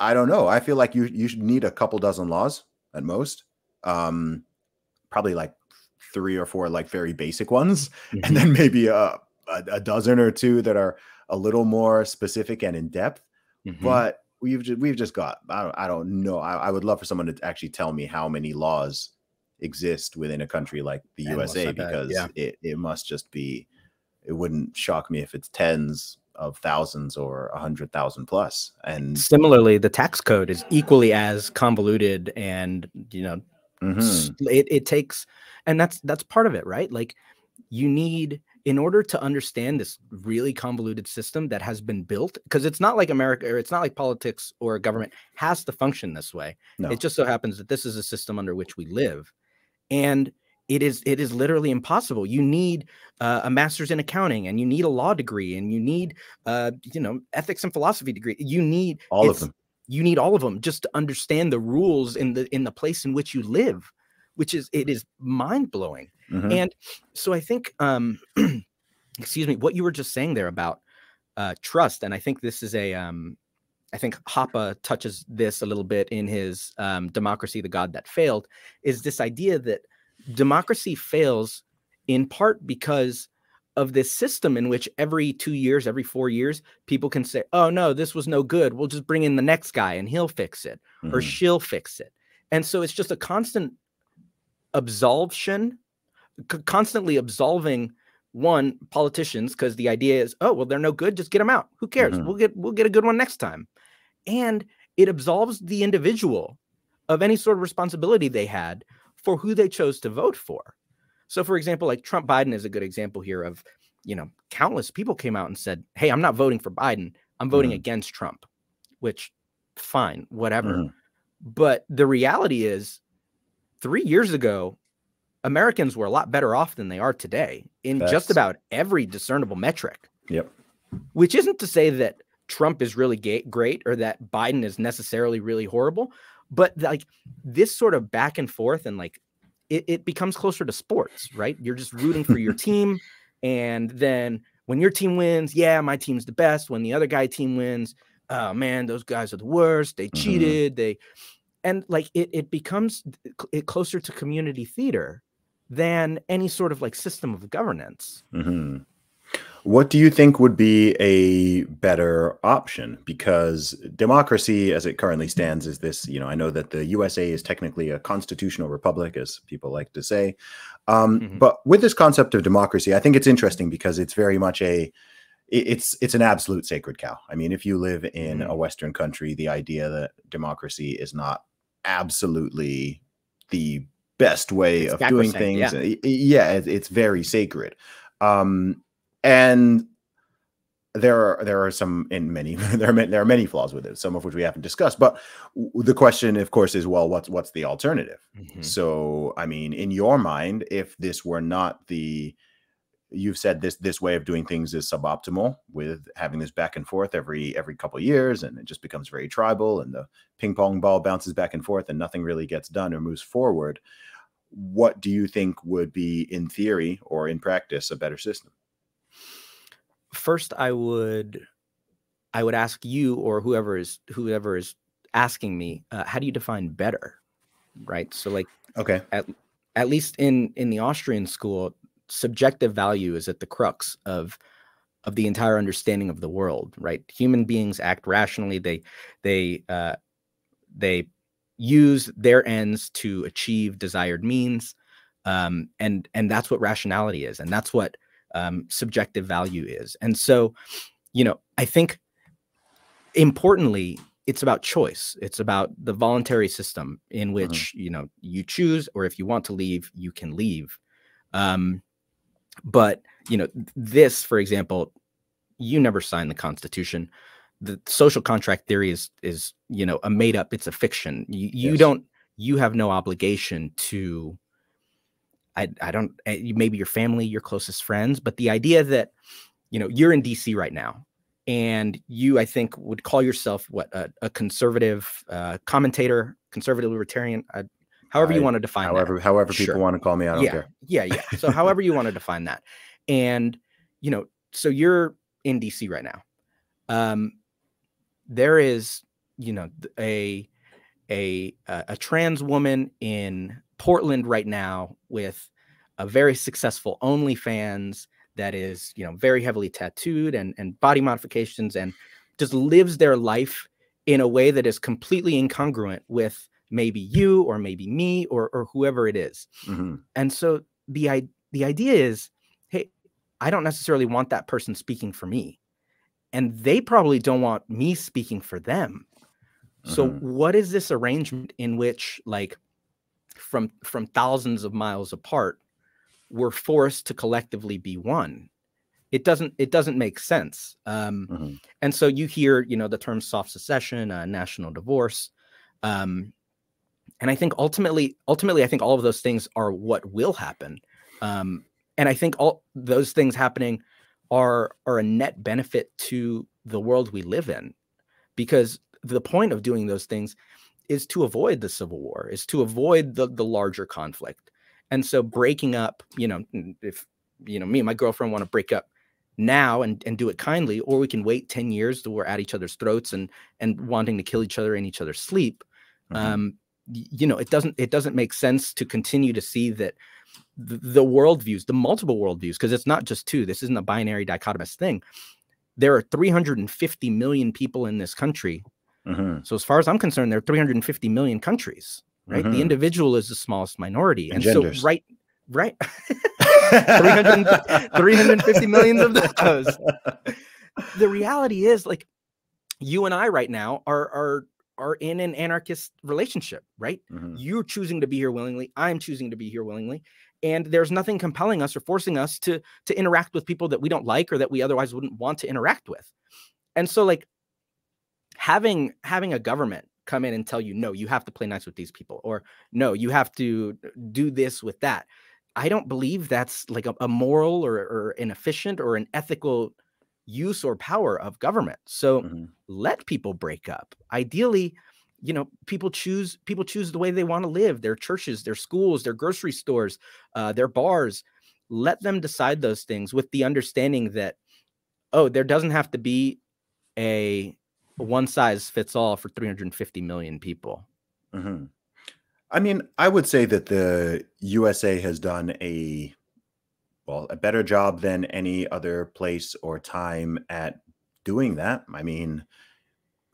I don't know. I feel like you, you should need a couple dozen laws at most, um, probably like three or four, like very basic ones. Mm-hmm. And then maybe, uh, a dozen or two that are a little more specific and in depth, mm-hmm. but we've just, we've just got, I don't, I don't know. I, I would love for someone to actually tell me how many laws exist within a country like the and U S A, like because yeah. it, it must just be, it wouldn't shock me if it's tens of thousands or a hundred thousand plus. And similarly, the tax code is equally as convoluted, and, you know, mm-hmm. it, it takes, and that's, that's part of it, right? Like you need, in order to understand this really convoluted system that has been built, because it's not like America, or it's not like politics or government has to function this way. No. It just so happens that this is a system under which we live. And it is it is literally impossible. You need uh, a master's in accounting, and you need a law degree, and you need, uh, you know, ethics and philosophy degree. You need all of them. You need all of them just to understand the rules in the in the place in which you live, which is, it is mind blowing. Mm-hmm. And so I think, um, excuse me, what you were just saying there about uh, trust, and I think this is a, um, I think Hoppe touches this a little bit in his um, Democracy, The God That Failed, is this idea that democracy fails in part because of this system in which every two years, every four years, people can say, oh, no, this was no good. We'll just bring in the next guy and he'll fix it, mm-hmm. or she'll fix it. And so it's just a constant absolution, constantly absolving, one, politicians, because the idea is, oh, well, they're no good, just get them out, who cares, mm-hmm. we'll get we'll get a good one next time. And it absolves the individual of any sort of responsibility they had for who they chose to vote for. So for example, like Trump Biden is a good example here of, you know, countless people came out and said, hey, I'm not voting for Biden, I'm voting mm-hmm. against Trump, which fine, whatever, mm-hmm. but the reality is three years ago Americans were a lot better off than they are today in That's... just about every discernible metric. Yep. Which isn't to say that Trump is really great or that Biden is necessarily really horrible, but like this sort of back and forth, and like it, it becomes closer to sports, right? You're just rooting for your team. And then when your team wins, yeah, my team's the best. When the other guy team wins, oh man, those guys are the worst. They cheated. Mm-hmm. They, and like it, it becomes it closer to community theater than any sort of like system of governance. Mm-hmm. What do you think would be a better option? Because democracy as it currently stands is this, you know, I know that the U S A is technically a constitutional republic, as people like to say. Um, mm-hmm. But with this concept of democracy, I think it's interesting because it's very much a, it's it's an absolute sacred cow. I mean, if you live in mm-hmm. a Western country, the idea that democracy is not absolutely the best way it's of doing things. Yeah, yeah, it's very sacred. Um, and there are, there are some in many, there are many, there are many flaws with it, some of which we haven't discussed, but the question of course is, well, what's, what's the alternative? Mm-hmm. So, I mean, in your mind, if this were not the, you've said this, this way of doing things is suboptimal with having this back and forth every, every couple of years, and it just becomes very tribal, and the ping pong ball bounces back and forth and nothing really gets done or moves forward. What do you think would be, in theory or in practice, a better system? First, I would, I would ask you, or whoever is, whoever is asking me, uh, how do you define better? Right. So like, okay. At, at least in in the Austrian school, subjective value is at the crux of of the entire understanding of the world, right? Human beings act rationally. They they uh, they use their ends to achieve desired means, um, and and that's what rationality is, and that's what um, subjective value is. And so, you know, I think importantly, it's about choice. It's about the voluntary system in which, mm-hmm. you know, you choose, or if you want to leave, you can leave. Um, but, you know, this, for example, you never signed the Constitution. The social contract theory is, is, you know, a made up, it's a fiction. You, you yes. don't, you have no obligation to, I, I don't, maybe your family, your closest friends, but the idea that, you know, you're in D C right now, and you, I think, would call yourself what, a, a conservative uh, commentator, conservative libertarian, uh, however I, you want to define however, that. However people sure. want to call me, I don't yeah, care. Yeah, yeah. So however you want to define that. And, you know, so you're in D C right now. Um, there is, you know, a, a, a trans woman in Portland right now with a very successful OnlyFans that is, you know, very heavily tattooed and, and body modifications, and just lives their life in a way that is completely incongruent with maybe you or maybe me or, or whoever it is. Mm-hmm. And so the, the idea is, hey, I don't necessarily want that person speaking for me, and they probably don't want me speaking for them. Mm-hmm. So what is this arrangement in which, like, from, from thousands of miles apart, we're forced to collectively be one? It doesn't, it doesn't make sense. Um, mm-hmm. And so you hear, you know, the term soft secession, uh, national divorce. Um, and I think ultimately, ultimately, I think all of those things are what will happen. Um, and I think all those things happening are, are a net benefit to the world we live in, because the point of doing those things is to avoid the civil war, is to avoid the, the larger conflict. And so breaking up, you know, if, you know, me and my girlfriend want to break up now and, and do it kindly, or we can wait ten years till we're at each other's throats and, and wanting to kill each other in each other's sleep. Mm-hmm. Um, you know, it doesn't, it doesn't make sense to continue to see that the, the worldviews, the multiple worldviews, cause it's not just two, this isn't a binary dichotomous thing. There are three hundred fifty million people in this country. Mm-hmm. So as far as I'm concerned, there are three hundred fifty million countries. Right. Mm-hmm. The individual is the smallest minority. And, and so right, right. three hundred, *laughs* three hundred fifty millions of those. The reality is, like, you and I right now are, are, are in an anarchist relationship, right? Mm-hmm. You're choosing to be here willingly. I'm choosing to be here willingly. And there's nothing compelling us or forcing us to, to interact with people that we don't like or that we otherwise wouldn't want to interact with. And so, like, having, having a government come in and tell you, no, you have to play nice with these people, or no, you have to do this with that, I don't believe that's like a, a moral or, or an efficient or an ethical use or power of government. So mm-hmm. let people break up. Ideally, you know, people choose, people choose the way they want to live, their churches, their schools, their grocery stores, uh, their bars. Let them decide those things with the understanding that, oh, there doesn't have to be a one size fits all for three hundred fifty million people. Mm-hmm. I mean, I would say that the U S A has done a, well, a better job than any other place or time at doing that. I mean,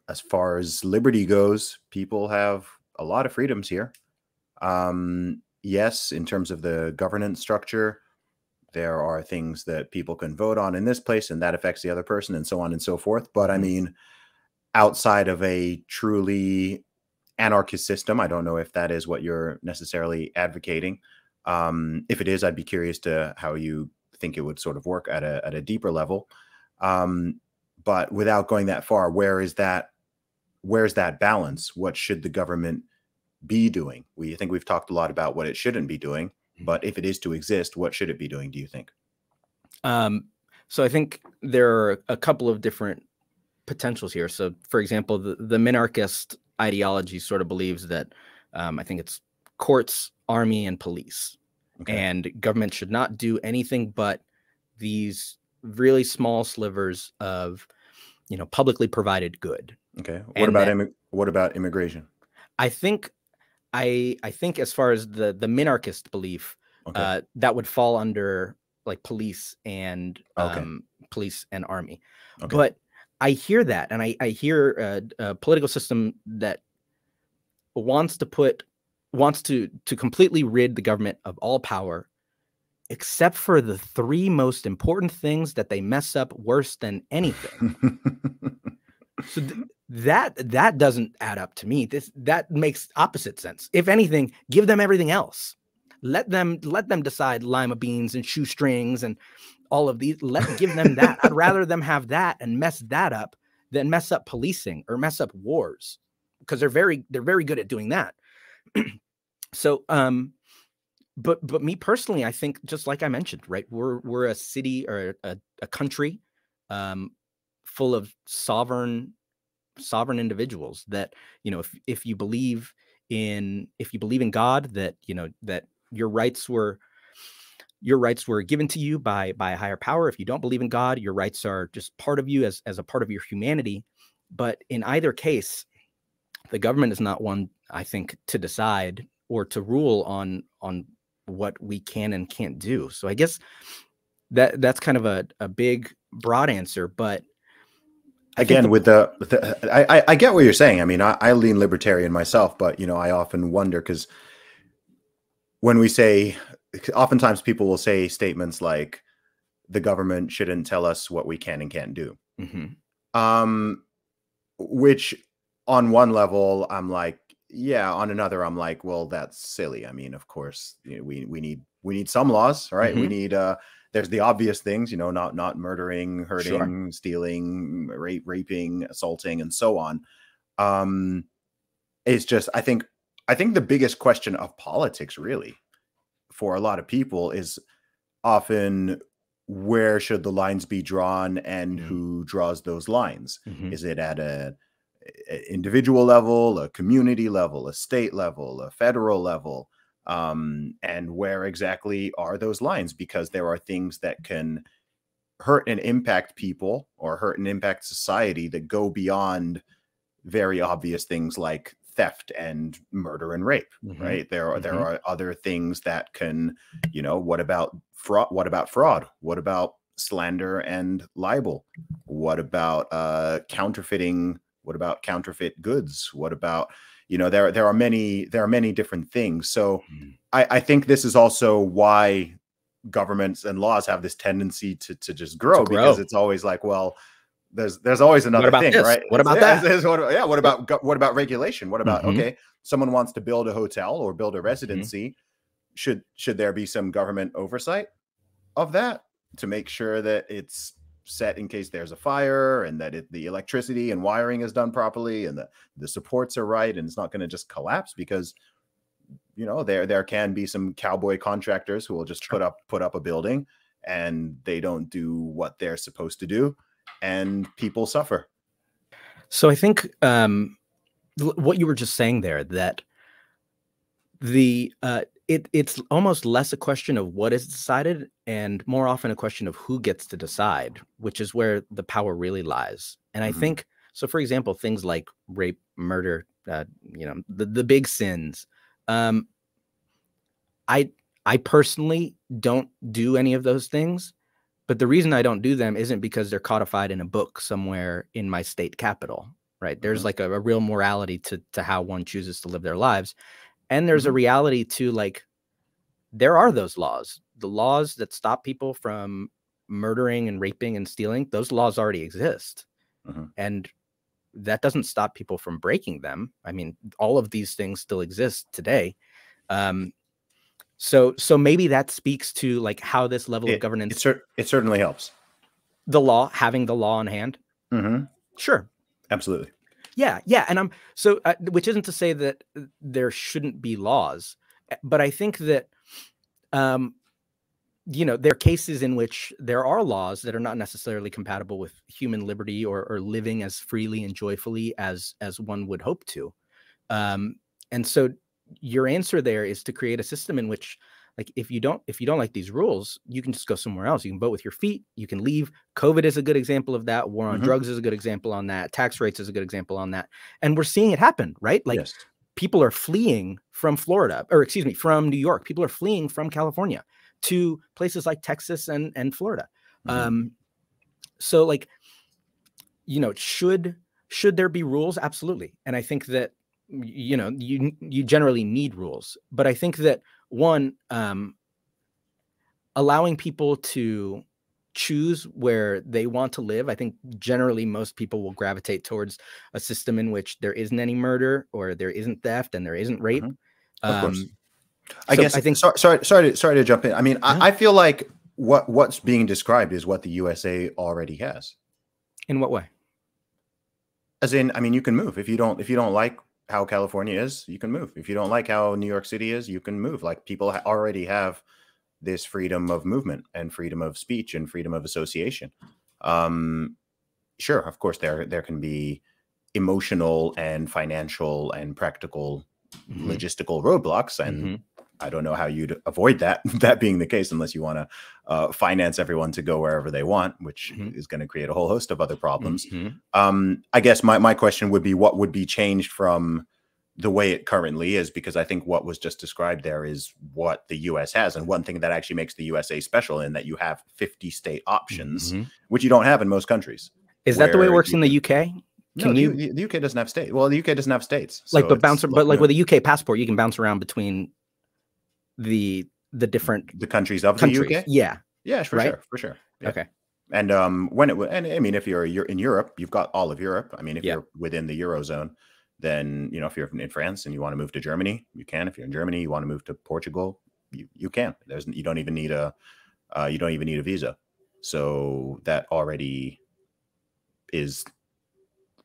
as far as liberty goes, people have a lot of freedoms here. Um, yes, in terms of the governance structure, there are things that people can vote on in this place, and that affects the other person, and so on and so forth. But I mean, outside of a truly anarchist system, I don't know if that is what you're necessarily advocating. Um, if it is, I'd be curious to how you think it would sort of work at a, at a deeper level. Um, but without going that far, where is that, where's that balance? What should the government be doing? We I think we've talked a lot about what it shouldn't be doing, but if it is to exist, what should it be doing, do you think? Um, so I think there are a couple of different potentials here. So, for example, the, the minarchist ideology sort of believes that um, I think it's courts, army, and police. Okay. And government should not do anything but these really small slivers of, you know, publicly provided good. Okay. What and about that, what about immigration? I think I I think as far as the the minarchist belief, okay. uh, that would fall under like police and okay. um, police and army. Okay. But I hear that, and I I hear a, a political system that wants to put wants to to completely rid the government of all power, except for the three most important things that they mess up worse than anything. So th that that doesn't add up to me. This that makes opposite sense. If anything, give them everything else. Let them let them decide lima beans and shoestrings and all of these. Let give them that. I'd rather them have that and mess that up than mess up policing or mess up wars, because they're very they're very good at doing that. So um but but me personally, I think, just like I mentioned, right, we're we're a city or a, a country um full of sovereign sovereign individuals that, you know, if if you believe in if you believe in God, that, you know, that your rights were your rights were given to you by by a higher power. If you don't believe in God, your rights are just part of you as as a part of your humanity. But in either case, the government is not one, I think, to decide or to rule on on what we can and can't do. So I guess that that's kind of a, a big, broad answer. But I again, the with the, with the I, I, I get what you're saying. I mean, I, I lean libertarian myself, but, you know, I often wonder, because when we say, oftentimes people will say statements like, the government shouldn't tell us what we can and can't do, mm-hmm. um, which on one level, I'm like, yeah. On another, I'm like, well, that's silly. I mean, of course, you know, we we need we need some laws, right? Mm-hmm. We need uh, there's the obvious things, you know, not not murdering, hurting, sure. stealing, rape, raping, assaulting, and so on. Um, it's just, I think I think the biggest question of politics, really, for a lot of people, is often, where should the lines be drawn, and mm-hmm. who draws those lines? Mm-hmm. Is it at a individual level, a community level, a state level, a federal level, um, and where exactly are those lines? Because there are things that can hurt and impact people or hurt and impact society that go beyond very obvious things like theft and murder and rape, mm-hmm. right? There are, mm-hmm. there are other things that can, you know, what about fraud? What about fraud? What about slander and libel? What about uh, counterfeiting? What about counterfeit goods? What about, you know, there, there are many, there are many different things. So mm. I, I think this is also why governments and laws have this tendency to, to just grow, to grow. Because it's always like, well, there's, there's always another thing, this? right? What about yeah, that? It's, it's, what, yeah. What about, yeah. what about regulation? What about, mm-hmm. okay, someone wants to build a hotel or build a residency. Mm-hmm. Should, should there be some government oversight of that to make sure that it's set in case there's a fire, and that it, the electricity and wiring is done properly, and the, the supports are right, and it's not going to just collapse? Because, you know, there there can be some cowboy contractors who will just put up put up a building, and they don't do what they're supposed to do, and people suffer. So I think um, what you were just saying there, that the uh, it it's almost less a question of what is decided and more often a question of who gets to decide, which is where the power really lies. And mm-hmm. I think, so for example, things like rape, murder, uh, you know, the, the big sins. Um, I, I personally don't do any of those things, but the reason I don't do them isn't because they're codified in a book somewhere in my state capital, right? There's mm-hmm. like a, a real morality to, to how one chooses to live their lives. And there's a reality to, like, there are those laws, the laws that stop people from murdering and raping and stealing. Those laws already exist. Uh-huh. And that doesn't stop people from breaking them. I mean, all of these things still exist today. Um, so so maybe that speaks to, like, how this level it, of governance. It, cer it certainly helps. The law, having the law in hand. Mm-hmm. Sure. Absolutely. Yeah, yeah, and I'm so, uh, which isn't to say that there shouldn't be laws, but I think that, um, you know, there are cases in which there are laws that are not necessarily compatible with human liberty or, or living as freely and joyfully as as one would hope to, um, and so your answer there is to create a system in which, like, if you don't if you don't like these rules, you can just go somewhere else. You can vote with your feet. You can leave. COVID is a good example of that. War on mm-hmm. drugs is a good example on that. Tax rates is a good example on that. And we're seeing it happen, right? Like yes. people are fleeing from Florida, or excuse me, from New York. People are fleeing from California to places like Texas and, and Florida. Mm-hmm. Um, so like, you know, should, should there be rules? Absolutely. And I think that, you know, you, you generally need rules, but I think that one, um, allowing people to choose where they want to live. I think generally most people will gravitate towards a system in which there isn't any murder, or there isn't theft, and there isn't rape. Mm-hmm. Of um, course. I so guess I think. Sorry, sorry, sorry to, sorry to jump in. I mean, yeah. I, I feel like what what's being described is what the U S A already has. In what way? As in, I mean, you can move if you don't if you don't like how California is, you can move. If you don't like how New York City is, you can move. Like people already have this freedom of movement and freedom of speech and freedom of association. Um, sure, of course, there there can be emotional and financial and practical, mm-hmm. logistical roadblocks, and mm-hmm. I don't know how you'd avoid that. That being the case, unless you want to uh, finance everyone to go wherever they want, which mm-hmm. is going to create a whole host of other problems. Mm-hmm. Um, I guess my my question would be, what would be changed from the way it currently is, because I think what was just described there is what the U S has. And one thing that actually makes the U S A special in that you have fifty state options, mm-hmm. which you don't have in most countries. Is that the way it works you, in the U K? Can no, you, the, the U K doesn't have states. Well, the U K doesn't have states. So like, but bounce, but like with a U K passport, you can bounce around between the, the different the countries of countries. the U K. Yeah. Yeah, for right? sure. For sure. Yeah. Okay. And, um, when it, and I mean, if you're, you're in Europe, you've got all of Europe. I mean, if yeah. you're within the Eurozone, then, you know, if you're in France and you want to move to Germany, you can. If you're in Germany, you want to move to Portugal, you, you can. There's you don't even need a uh, you don't even need a visa. So that already is,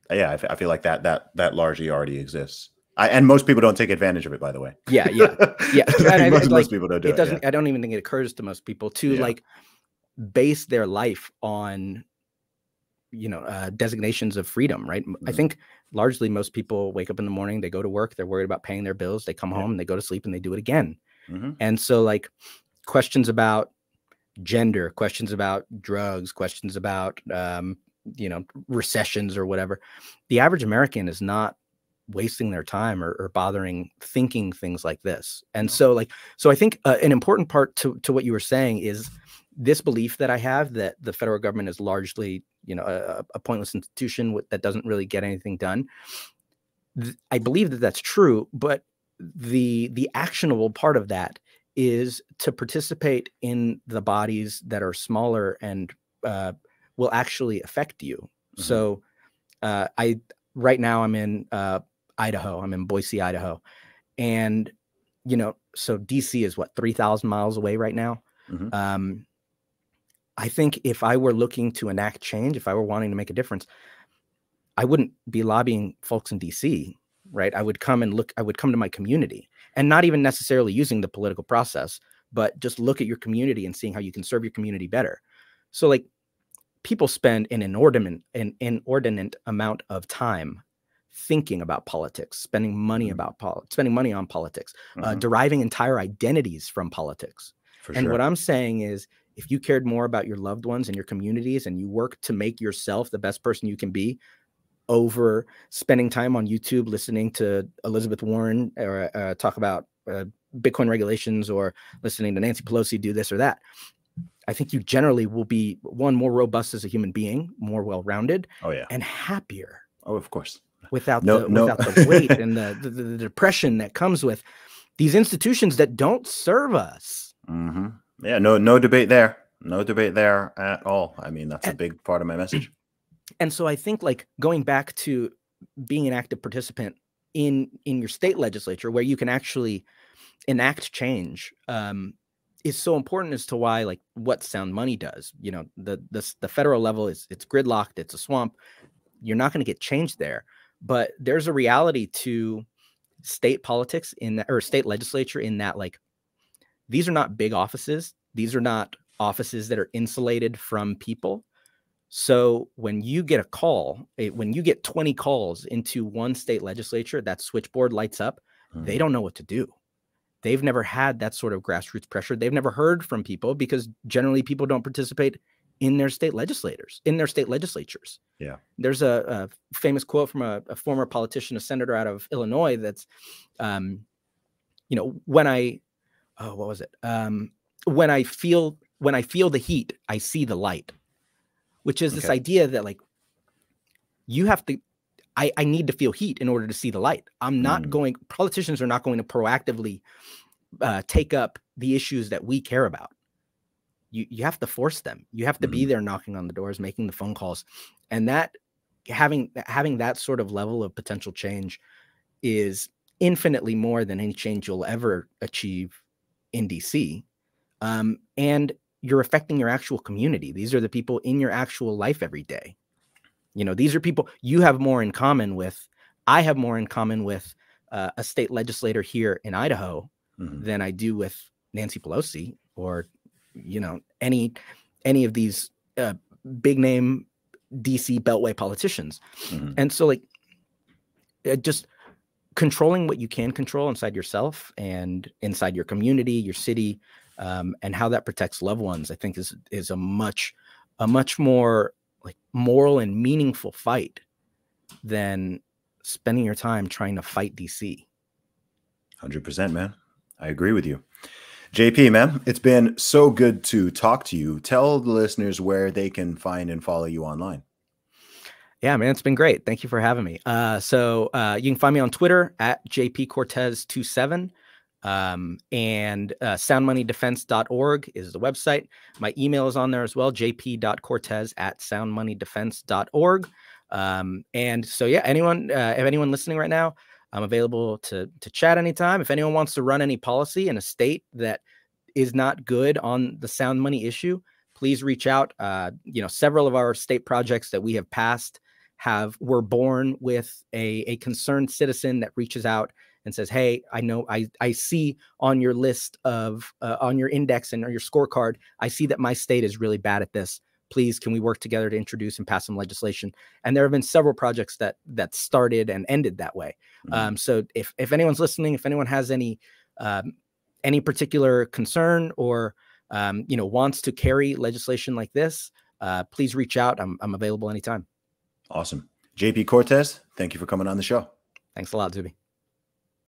yeah. I, I feel like that that that largely already exists. I, and most people don't take advantage of it, by the way. Yeah, yeah, yeah. like, most, like, most people don't do it. It doesn't. Yeah. I don't even think it occurs to most people to yeah. like base their life on, you know, uh, designations of freedom, right? Mm-hmm. I think largely most people wake up in the morning, they go to work, they're worried about paying their bills, they come yeah. home, they go to sleep, and they do it again. Mm-hmm. And so like questions about gender, questions about drugs, questions about, um, you know, recessions or whatever, the average American is not wasting their time or, or bothering thinking things like this. And so like, so I think uh, an important part to, to what you were saying is this belief that I have that the federal government is largely, you know, a, a pointless institution with, that doesn't really get anything done. Th I believe that that's true, but the the actionable part of that is to participate in the bodies that are smaller and uh, will actually affect you. Mm-hmm. So uh, I right now I'm in uh, Idaho. I'm in Boise, Idaho, and you know, so D C is what three thousand miles away right now. Mm-hmm. Um, I think if I were looking to enact change, if I were wanting to make a difference, I wouldn't be lobbying folks in D C, right? I would come and look, I would come to my community and not even necessarily using the political process, but just look at your community and seeing how you can serve your community better. So like people spend an inordinate, an inordinate amount of time thinking about politics, spending money mm-hmm. about politics, spending money on politics, mm-hmm. uh, deriving entire identities from politics. For and sure. what I'm saying is, if you cared more about your loved ones and your communities and you work to make yourself the best person you can be over spending time on YouTube, listening to Elizabeth Warren or uh, talk about uh, Bitcoin regulations or listening to Nancy Pelosi do this or that, I think you generally will be one more robust as a human being, more well-rounded oh, yeah. and happier. Oh, of course. Without, no, the, no. without the weight and the, the, the depression that comes with these institutions that don't serve us. Mm-hmm. Yeah, no, no debate there. No debate there at all. I mean, that's and, a big part of my message. And so I think like going back to being an active participant in, in your state legislature where you can actually enact change um, is so important as to why like what Sound Money does. You know, the, the, the federal level is it's gridlocked. It's a swamp. You're not going to get change there. But there's a reality to state politics in or state legislature in that like these are not big offices. These are not offices that are insulated from people. So when you get a call, it, when you get twenty calls into one state legislature, that switchboard lights up. Mm-hmm. They don't know what to do. They've never had that sort of grassroots pressure. They've never heard from people because generally people don't participate in their state legislators, in their state legislatures. Yeah. There's a, a famous quote from a, a former politician, a senator out of Illinois, that's, um, you know, when I, oh, what was it? Um, when I feel, when I feel the heat, I see the light, which is okay. This idea that like, you have to, I, I need to feel heat in order to see the light. I'm not mm. going, politicians are not going to proactively uh, take up the issues that we care about. You, you have to force them. You have to mm. be there knocking on the doors, making the phone calls. And that having, having that sort of level of potential change is infinitely more than any change you'll ever achieve in D C. Um, and you're affecting your actual community. These are the people in your actual life every day. You know, these are people you have more in common with. I have more in common with uh, a state legislator here in Idaho mm-hmm. than I do with Nancy Pelosi or, you know, any any of these uh, big name D C Beltway politicians. Mm-hmm. And so like it just controlling what you can control inside yourself and inside your community, your city, um, and how that protects loved ones, I think is is a much a much more like moral and meaningful fight than spending your time trying to fight D C. one hundred percent, man. I agree with you. J P, man, it's been so good to talk to you. Tell the listeners where they can find and follow you online. Yeah, man, it's been great. Thank you for having me. Uh, so uh, you can find me on Twitter at J P Cortez two seven. Um, and, uh, sound money defense dot org is the website. My email is on there as well. J P dot Cortez at sound money defense dot org. Um, and so, yeah, anyone, uh, if anyone listening right now, I'm available to, to chat anytime. If anyone wants to run any policy in a state that is not good on the sound money issue, please reach out. Uh, you know, several of our state projects that we have passed have, were born with a, a concerned citizen that reaches out and says, hey, I know, I, I see on your list of, uh, on your index and or your scorecard, I see that my state is really bad at this. Please, can we work together to introduce and pass some legislation? And there have been several projects that that started and ended that way. Mm-hmm. Um, so if, if anyone's listening, if anyone has any, um, any particular concern or, um, you know, wants to carry legislation like this, uh, please reach out. I'm, I'm available anytime. Awesome. J P Cortez, thank you for coming on the show. Thanks a lot, Zuby.